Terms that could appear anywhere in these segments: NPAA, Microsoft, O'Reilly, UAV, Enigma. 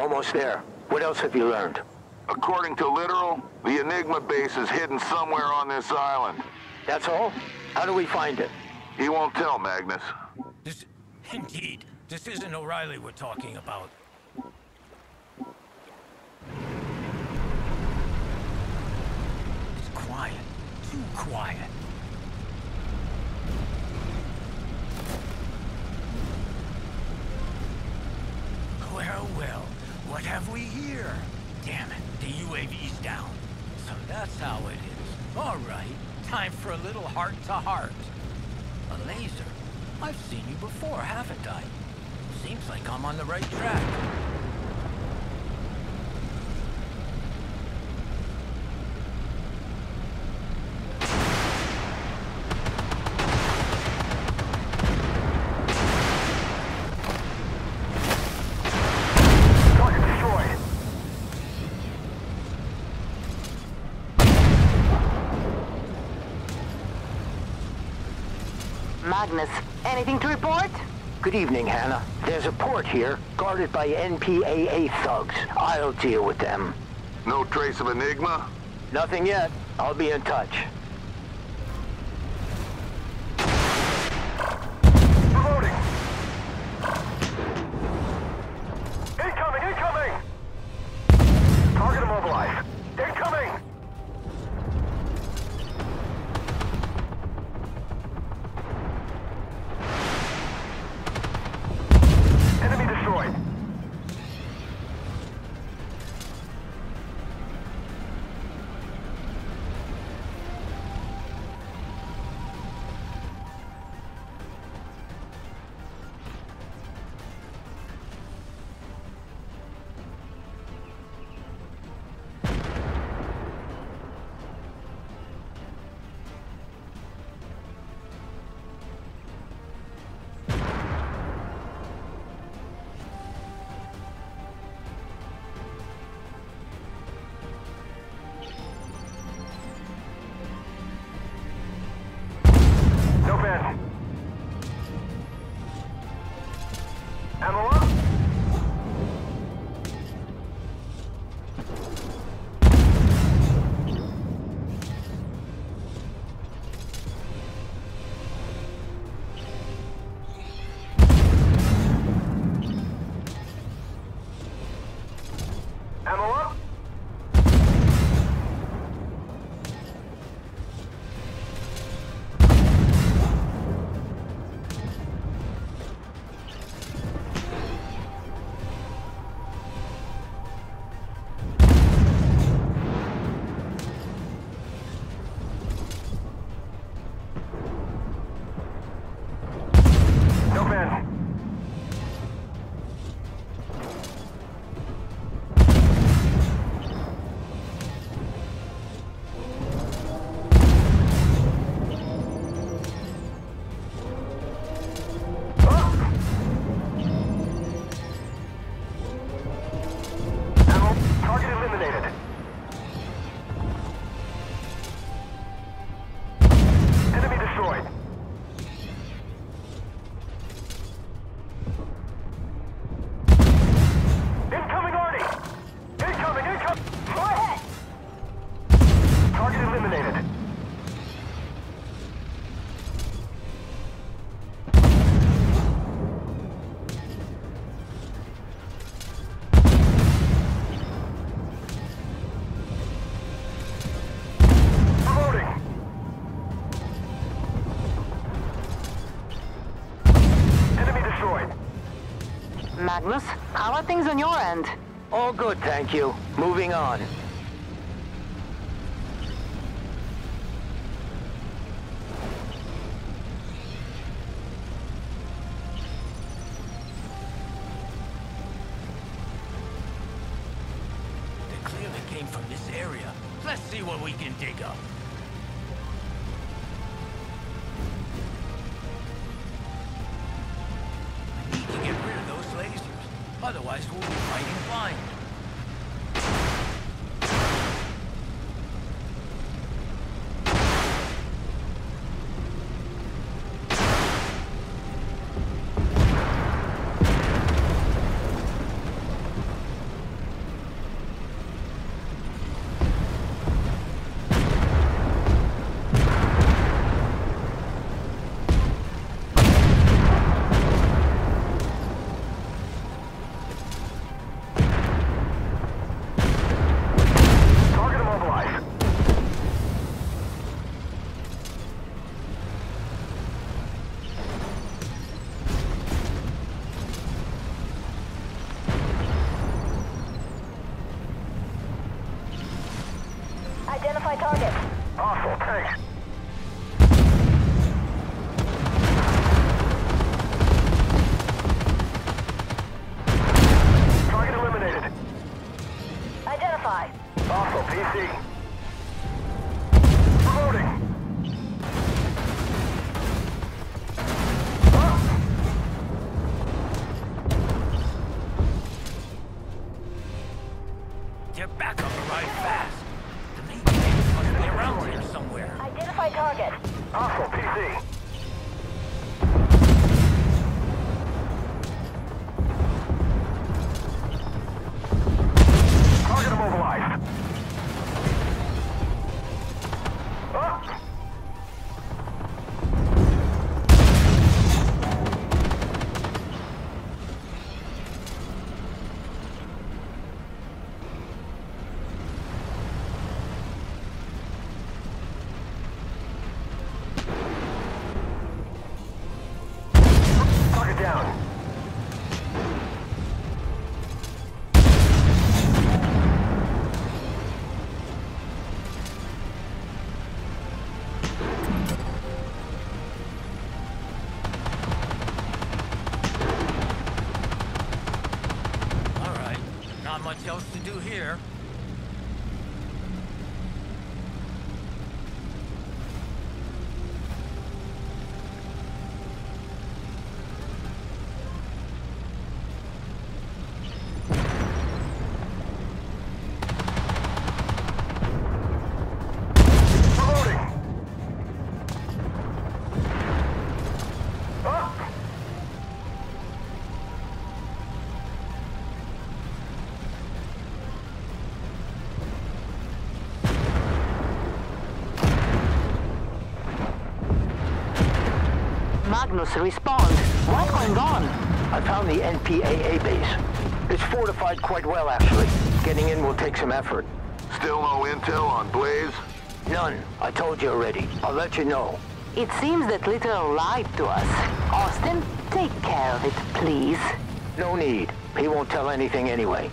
I'm almost there. What else have you learned? According to Literal, the Enigma base is hidden somewhere on this island. That's all? How do we find it? He won't tell, Magnus. Indeed. This isn't O'Reilly we're talking about. It's quiet. Too quiet. Well, well, what have we here? Damn it, the UAV's down. So that's how it is. All right, time for a little heart-to-heart. A laser? I've seen you before, haven't I? Seems like I'm on the right track. Magnus, anything to report? Good evening, Hannah. There's a port here, guarded by NPAA thugs. I'll deal with them. No trace of Enigma? Nothing yet. I'll be in touch. Reloading! Incoming! Incoming! Target immobilized. Incoming! Magnus, how are things on your end? All good, thank you. Moving on. They clearly came from this area. Let's see what we can dig up. Otherwise, we'll be fighting blind. my target. Awful, thanks. Target eliminated. Identify. Awful, PC. Get back on the ride fast. The main game must be around here somewhere. Identify target. Awful, PC. Target immobilized. Not much else to do here. Magnus, respond. What's going on? I found the NPAA base. It's fortified quite well, actually. Getting in will take some effort. Still no intel on Blaze? None. I told you already. I'll let you know. It seems that Little lied to us. Austin, take care of it, please. No need. He won't tell anything anyway.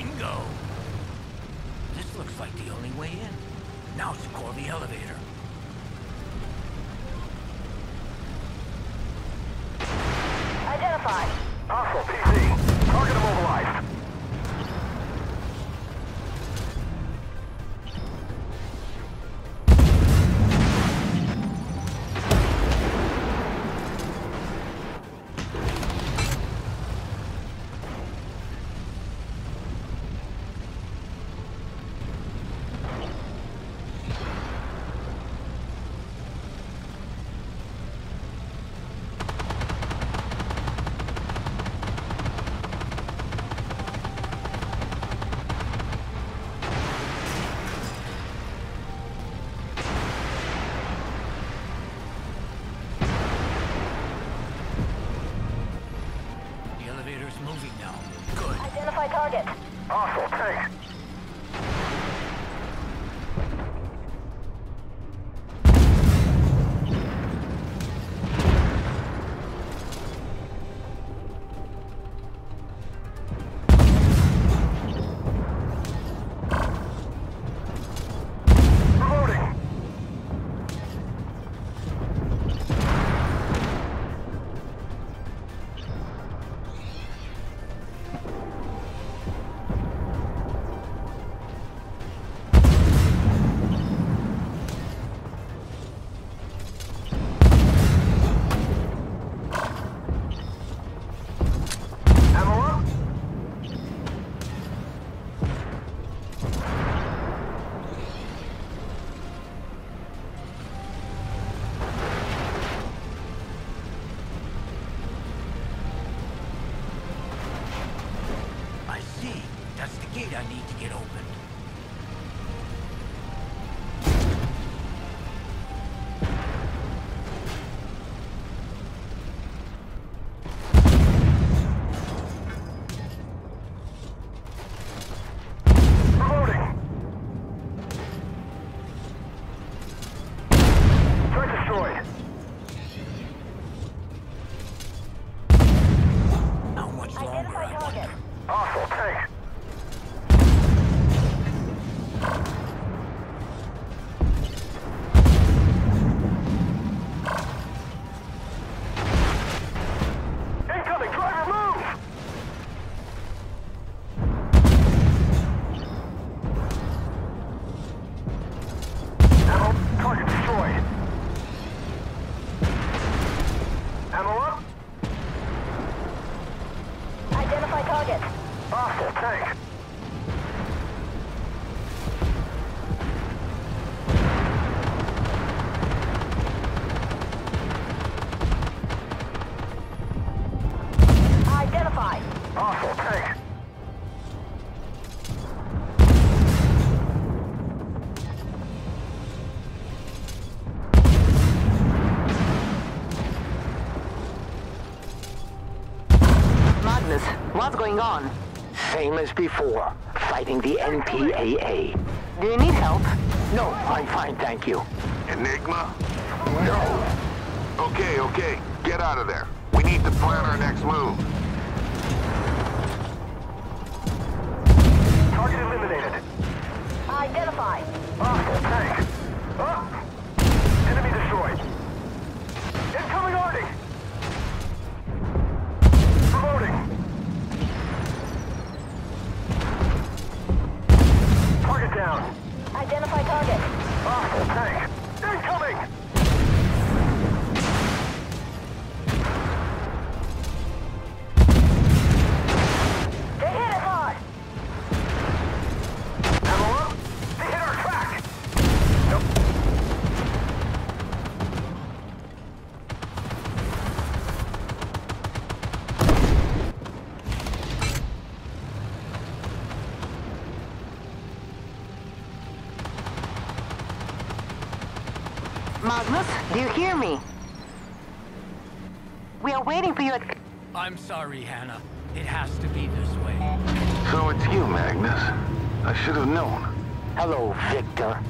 Bingo! This looks like the only way in. Now to call the elevator. Identify. Hostile PC. Target immobilized. Moving now. Good. Identify target. Awful, thanks. gate I need to get opened. What's going on? Same as before, fighting the NPAA. Do you need help? No, I'm fine, thank you. Enigma? No. Okay, get out of there. We need to plan our next move. Target eliminated. Identified. Awesome, thanks. Up! Enemy destroyed. Incoming arty! Down. Identify target. Awful tank. Incoming! They hit us hard! Ammo up? They hit our track! Magnus, do you hear me? We are waiting for you at... I'm sorry, Hannah. It has to be this way. So it's you, Magnus. I should have known. Hello, Victor.